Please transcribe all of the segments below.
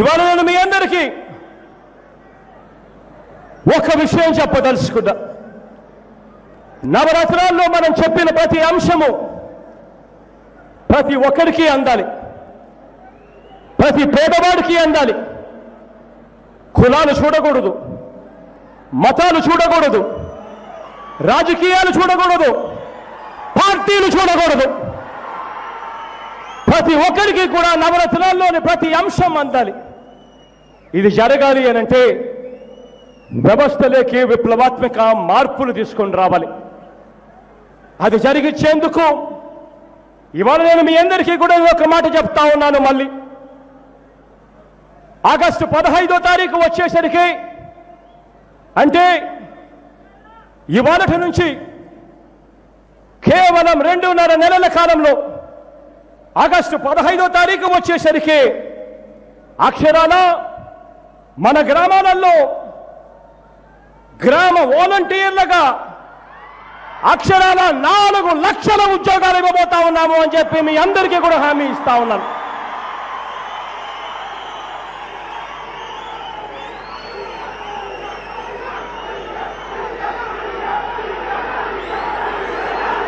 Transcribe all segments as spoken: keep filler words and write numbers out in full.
ఇవాళ నేను మీ అందరికీ ఒక విషయం చెప్పదలుచుకున్నా. నవరాత్రుల్లో మనం చెప్పిన ప్రతి అంశము ప్రతి ఒక్కరికి అందాలి, ప్రతి పేదవాడికి అందాలి. కులాలు చూడకూడదు, మతాలు చూడకూడదు, రాజకీయాలు చూడకూడదు, పార్టీలు చూడకూడదు. ప్రతి ఒక్కరికి కూడా నవరత్నాల్లోని ప్రతి అంశం అందాలి. ఇది జరగాలి అనంటే వ్యవస్థలోకి విప్లవాత్మక మార్పులు తీసుకొని రావాలి. అది జరిగించేందుకు ఇవాళ నేను మీ అందరికీ కూడా ఒక మాట చెప్తా ఉన్నాను. మళ్ళీ ఆగస్టు పదహైదో తారీఖు వచ్చేసరికి, అంటే ఇవాళటి నుంచి కేవలం రెండున్నర నెలల కాలంలో ఆగస్టు పదహైదో తారీఖు వచ్చేసరికి అక్షరాల మన గ్రామాలలో గ్రామ వాలంటీర్లుగా అక్షరాల నాలుగు లక్షల ఉద్యోగాలు ఇవ్వబోతా ఉన్నాము అని చెప్పి మీ అందరికీ కూడా హామీ ఇస్తా ఉన్నాను.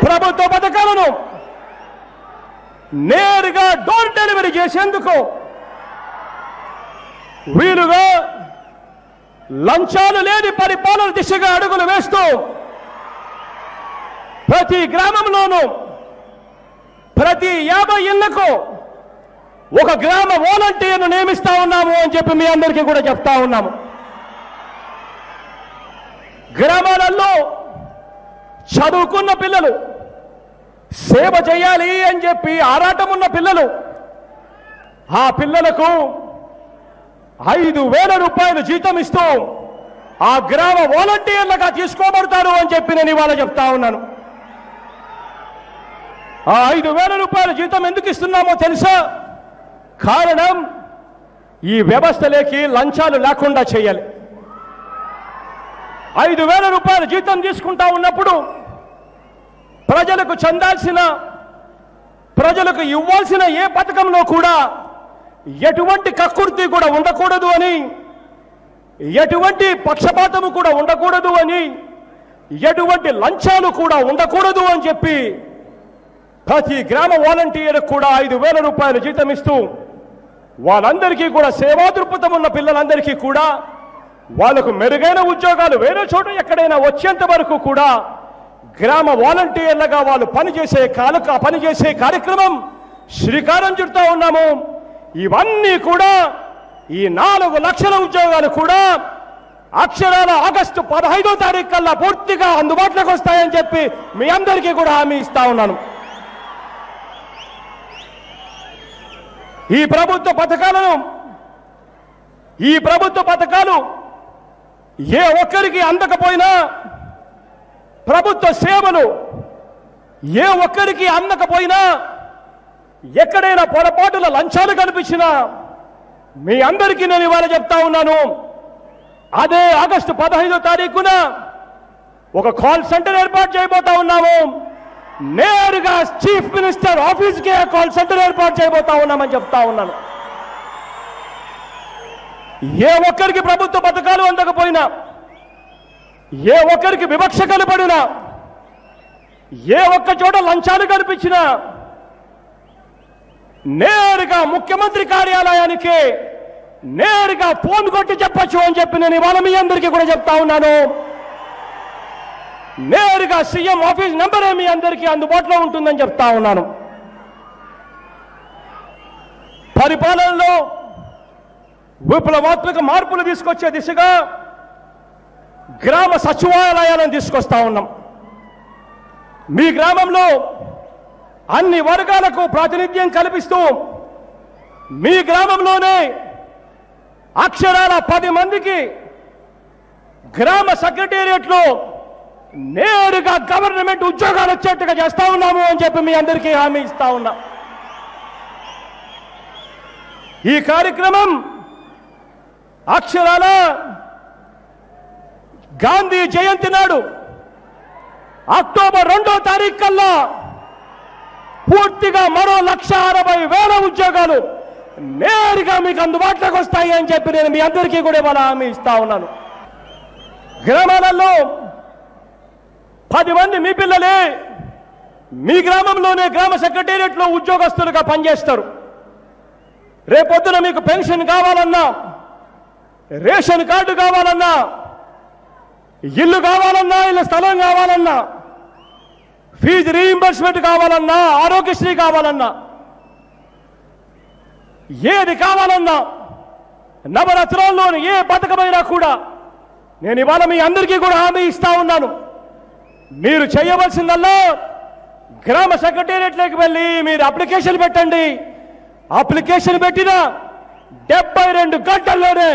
ప్రభుత్వ పథకాలను నేరుగా డోర్ డెలివరీ చేసేందుకు వీలుగా లంచాలు లేని పరిపాలన దిశగా అడుగులు వేస్తూ ప్రతి గ్రామంలోనూ ప్రతి యాభై ఇళ్లకు ఒక గ్రామ వాలంటీర్ను నియమిస్తా ఉన్నాము అని చెప్పి మీ అందరికీ కూడా చెప్తా ఉన్నాము. గ్రామాలలో చదువుకున్న పిల్లలు, సేవ చేయాలి అని చెప్పి ఆరాటం ఉన్న పిల్లలు, ఆ పిల్లలకు ఐదు వేల రూపాయలు జీతం ఇస్తూ ఆ గ్రామ వాలంటీర్లుగా తీసుకోబడతారు అని చెప్పి నేను ఇవాళ చెప్తా ఉన్నాను. ఆ ఐదు వేల రూపాయల జీతం ఎందుకు ఇస్తున్నామో తెలుసా? కారణం, ఈ వ్యవస్థలోకి లంచాలు లేకుండా చేయాలి. ఐదు వేల రూపాయల జీతం తీసుకుంటా ఉన్నప్పుడు ప్రజలకు చెందాల్సిన, ప్రజలకు ఇవ్వాల్సిన ఏ పథకంలో కూడా ఎటువంటి కక్కుర్తి కూడా ఉండకూడదు అని, ఎటువంటి పక్షపాతము కూడా ఉండకూడదు అని, ఎటువంటి లంచాలు కూడా ఉండకూడదు అని చెప్పి ప్రతి గ్రామ వాలంటీర్కు కూడా ఐదు వేల రూపాయలు జీతం ఇస్తూ వాళ్ళందరికీ కూడా సేవా దృక్పథం ఉన్న పిల్లలందరికీ కూడా వాళ్ళకు మెరుగైన ఉద్యోగాలు వేరే చోట ఎక్కడైనా వచ్చేంత వరకు కూడా గ్రామ వాలంటీర్లుగా వాళ్ళు పనిచేసే కాలుక పనిచేసే కార్యక్రమం శ్రీకారం చుడుతూ ఉన్నాము. ఇవన్నీ కూడా, ఈ నాలుగు లక్షల ఉద్యోగాలు కూడా అక్షరాల ఆగస్టు పదహైదో తారీఖు కల్లా పూర్తిగా అందుబాటులోకి వస్తాయని చెప్పి మీ అందరికీ కూడా హామీ ఇస్తా ఉన్నాను. ఈ ప్రభుత్వ పథకాలను ఈ ప్రభుత్వ పథకాలు ఏ ఒక్కరికి అందకపోయినా, ప్రభుత్వ సేవలు ఏ ఒక్కరికి అందకపోయినా, ఎక్కడైనా పొరపాటుల లంచాలు కనిపించినా మీ అందరికీ నేను ఇవాళ చెప్తా ఉన్నాను. అదే ఆగస్టు పదహైదో తారీఖున ఒక కాల్ సెంటర్ ఏర్పాటు చేయబోతా ఉన్నాము. నేరుగా చీఫ్ మినిస్టర్ ఆఫీస్కే కాల్ సెంటర్ ఏర్పాటు చేయబోతా ఉన్నామని చెప్తా ఉన్నాను. ఏ ఒక్కరికి ప్రభుత్వ పథకాలు అందకపోయినా, ఏ ఒక్కరికి వివక్ష కనపడినా, ఏ ఒక్క చోట లంచాలు కనిపించినా నేరుగా ముఖ్యమంత్రి కార్యాలయానికి నేరుగా ఫోన్ కొట్టి చెప్పచ్చు అని చెప్పి నేను ఇవాళ మీ అందరికీ కూడా చెప్తా ఉన్నాను. నేరుగా సీఎం ఆఫీస్ నెంబరే మీ అందరికీ అందుబాటులో ఉంటుందని చెప్తా ఉన్నాను. పరిపాలనలో విప్లవాత్మక మార్పులు తీసుకొచ్చే దిశగా గ్రామ సచివాలయాలను తీసుకొస్తా ఉన్నాం. మీ గ్రామంలో అన్ని వర్గాలకు ప్రాతినిధ్యం కల్పిస్తూ మీ గ్రామంలోనే అక్షరాల పది మందికి గ్రామ సెక్రటేరియట్లో నేరుగా గవర్నమెంట్ ఉద్యోగాలు వచ్చేట్టుగా చేస్తా ఉన్నాము అని చెప్పి మీ అందరికీ హామీ ఇస్తా ఉన్నా. ఈ కార్యక్రమం అక్షరాల గాంధీ జయంతి నాడు అక్టోబర్ రెండో తారీఖు కల్లా పూర్తిగా మరో లక్ష అరవై వేల ఉద్యోగాలు నేరుగా మీకు అందుబాటులోకి వస్తాయి అని చెప్పి నేను మీ అందరికీ కూడా ఇవాళ హామీ ఇస్తా ఉన్నాను. గ్రామాలలో పది మంది మీ పిల్లలే మీ గ్రామంలోనే గ్రామ సెక్రటేరియట్లో ఉద్యోగస్తులుగా పనిచేస్తారు. రేపొద్దున మీకు పెన్షన్ కావాలన్నా, రేషన్ కార్డు కావాలన్నా, ఇల్లు కావాలన్నా, ఇల్లు స్థలం కావాలన్నా, ఫీజు రీయింబర్స్మెంట్ కావాలన్నా, ఆరోగ్యశ్రీ కావాలన్నా, ఏది కావాలన్నా, నవరత్నాల్లోని ఏ పథకమైనా కూడా నేను ఇవాళ మీ అందరికీ కూడా హామీ ఇస్తా ఉన్నాను. మీరు చేయవలసిందల్లా గ్రామ సెక్రటేరియట్లోకి వెళ్ళి మీరు అప్లికేషన్ పెట్టండి. అప్లికేషన్ పెట్టిన డెబ్బై రెండు గంటల్లోనే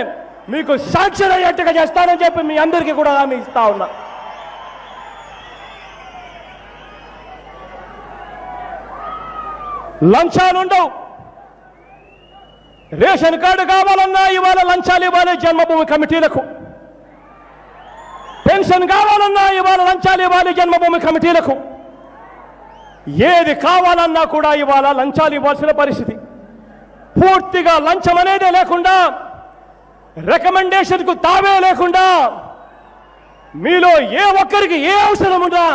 మీకు శాంక్షన్ అయ్యేట్టుగా చేస్తానని చెప్పి మీ అందరికీ కూడా హామీ ఇస్తా ఉన్నా. లంచాలు ఉండవు. రేషన్ కార్డు కావాలన్నా ఇవాళ లంచాలు ఇవ్వాలి జన్మభూమి కమిటీలకు. పెన్షన్ కావాలన్నా ఇవాళ లంచాలు ఇవ్వాలి జన్మభూమి కమిటీలకు. ఏది కావాలన్నా కూడా ఇవాళ లంచాలు ఇవ్వాల్సిన పరిస్థితి. పూర్తిగా లంచం అనేది లేకుండా, రికమెండేషన్కు తావే లేకుండా, మీలో ఏ ఒక్కరికి ఏ అవసరం ఉన్నా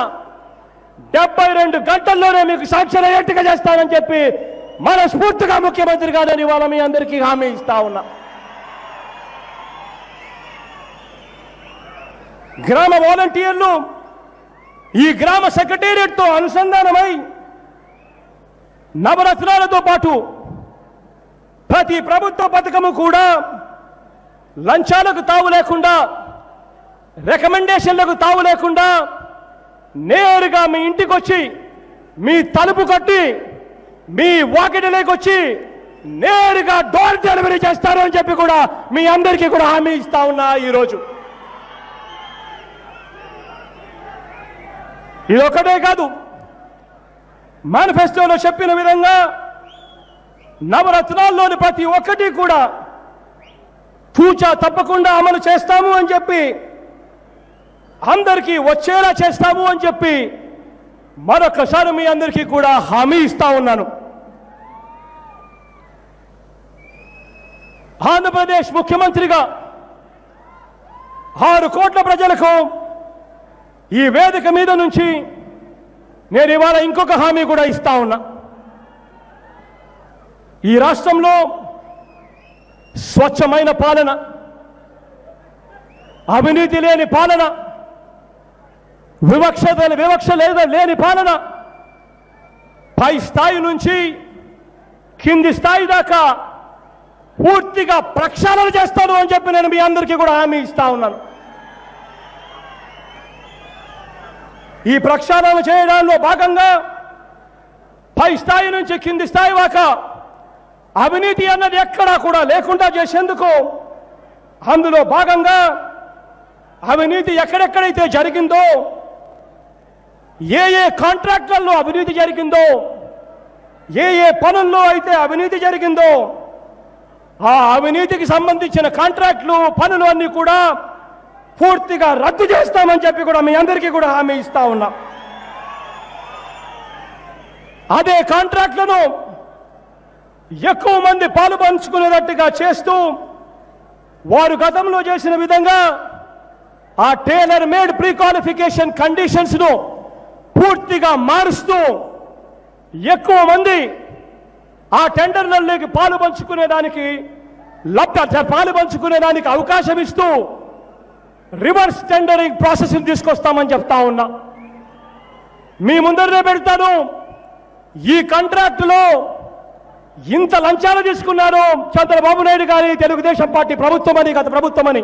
డెబ్బై రెండు గంటల్లోనే మీకు సాక్ష్యం అయ్యేట్టుగా చేస్తానని చెప్పి మనస్ఫూర్తిగా ముఖ్యమంత్రి గారిని ఇవాళ మీ అందరికీ హామీ ఇస్తా ఉన్నా. గ్రామ వాలంటీర్లు ఈ గ్రామ సెక్రటేరియట్తో అనుసంధానమై నవరత్నాలతో పాటు ప్రతి ప్రభుత్వ పథకము కూడా లంచాలకు తావు లేకుండా, రికమెండేషన్లకు తావు లేకుండా నేరుగా మీ ఇంటికి వచ్చి, మీ తలుపు కొట్టి, మీ వాకిటిలోకి వచ్చి నేరుగా డోర్ డెలివరీ చేస్తారు అని చెప్పి కూడా మీ అందరికీ కూడా హామీ ఇస్తా ఉన్నా. ఈరోజు ఇదొక్కటే కాదు, మేనిఫెస్టోలో చెప్పిన విధంగా నవరత్నాల్లోని ప్రతి ఒక్కటి కూడా తూచా తప్పకుండా అమలు చేస్తాము అని చెప్పి, అందరికీ వచ్చేలా చేస్తాము అని చెప్పి మరొకసారి మీ అందరికీ కూడా హామీ ఇస్తా ఉన్నాను. ఆంధ్రప్రదేశ్ ముఖ్యమంత్రిగా ఆరు కోట్ల ప్రజలకు ఈ వేదిక మీద నుంచి నేను ఇవాళ ఇంకొక హామీ కూడా ఇస్తా ఉన్నా. ఈ రాష్ట్రంలో స్వచ్ఛమైన పాలన, అవినీతి లేని పాలన, వివక్ష వివక్ష లేదా లేని పాలన, పై స్థాయి నుంచి కింది స్థాయి దాకా పూర్తిగా ప్రక్షాళన చేస్తాను అని చెప్పి నేను మీ అందరికీ కూడా హామీ ఇస్తా ఉన్నాను. ఈ ప్రక్షాళన చేయడంలో భాగంగా పై స్థాయి నుంచి కింది స్థాయి దాకా అవినీతి అన్నది ఎక్కడా కూడా లేకుండా చేసేందుకు, అందులో భాగంగా అవినీతి ఎక్కడెక్కడైతే జరిగిందో, ఏ ఏ కాంట్రాక్ట్లలో అవినీతి జరిగిందో, ఏ ఏ పనుల్లో అయితే అవినీతి జరిగిందో, ఆ అవినీతికి సంబంధించిన కాంట్రాక్టులు, పనులు అన్నీ కూడా పూర్తిగా రద్దు చేస్తామని చెప్పి కూడా మీ అందరికీ కూడా హామీ ఇస్తా ఉన్నా. అదే కాంట్రాక్టులను ఎక్కువ మంది పాలు పంచుకునేటట్టుగా చేస్తూ, వారు గతంలో చేసిన విధంగా ఆ టైలర్ మేడ్ ప్రీ క్వాలిఫికేషన్ కండిషన్స్ను పూర్తిగా మారుస్తూ ఎక్కువ మంది ఆ టెండర్లలోకి పాలు పంచుకునేదానికి లబ్ధి పాలు పంచుకునేదానికి అవకాశం ఇస్తూ రివర్స్ టెండరింగ్ ప్రాసెస్ తీసుకొస్తామని చెప్తా ఉన్నా. మీ ముందరనే పెడతాను, ఈ కాంట్రాక్టులో ఇంత లంచాలు తీసుకున్నారు చంద్రబాబు నాయుడు గారి తెలుగుదేశం పార్టీ ప్రభుత్వం అని, గత ప్రభుత్వం అని,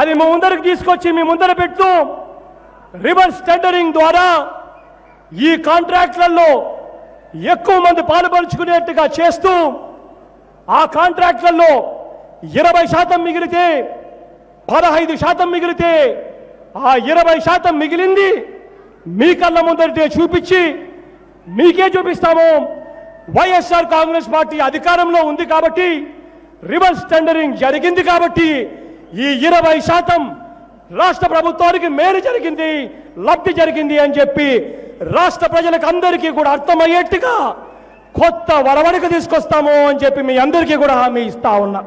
అది మీ ముందరికి తీసుకొచ్చి మీ ముందర పెడుతూ రివర్స్ టెండరింగ్ ద్వారా ఈ కాంట్రాక్ట్లలో ఎక్కువ మంది పాల్పంచుకునేట్టుగా చేస్తూ, ఆ కాంట్రాక్ట్లలో ఇరవై శాతం మిగిలితే పదహైదు శాతం మిగిలితే ఆ ఇరవై శాతం మిగిలింది మీ కళ్ళ ముందరితే చూపించి, మీకే చూపిస్తాము, వైఎస్ఆర్ కాంగ్రెస్ పార్టీ అధికారంలో ఉంది కాబట్టి, రివర్స్ టెండరింగ్ జరిగింది కాబట్టి, ఈ ఇరవై శాతం రాష్ట్ర ప్రభుత్వానికి మేలు జరిగింది, లబ్ధి జరిగింది అని చెప్పి రాష్ట్ర ప్రజలకు అందరికీ కూడా అర్థమయ్యేట్టుగా కొత్త వరవణికి తీసుకొస్తాము అని చెప్పి మీ అందరికీ కూడా హామీ ఇస్తా ఉన్నా.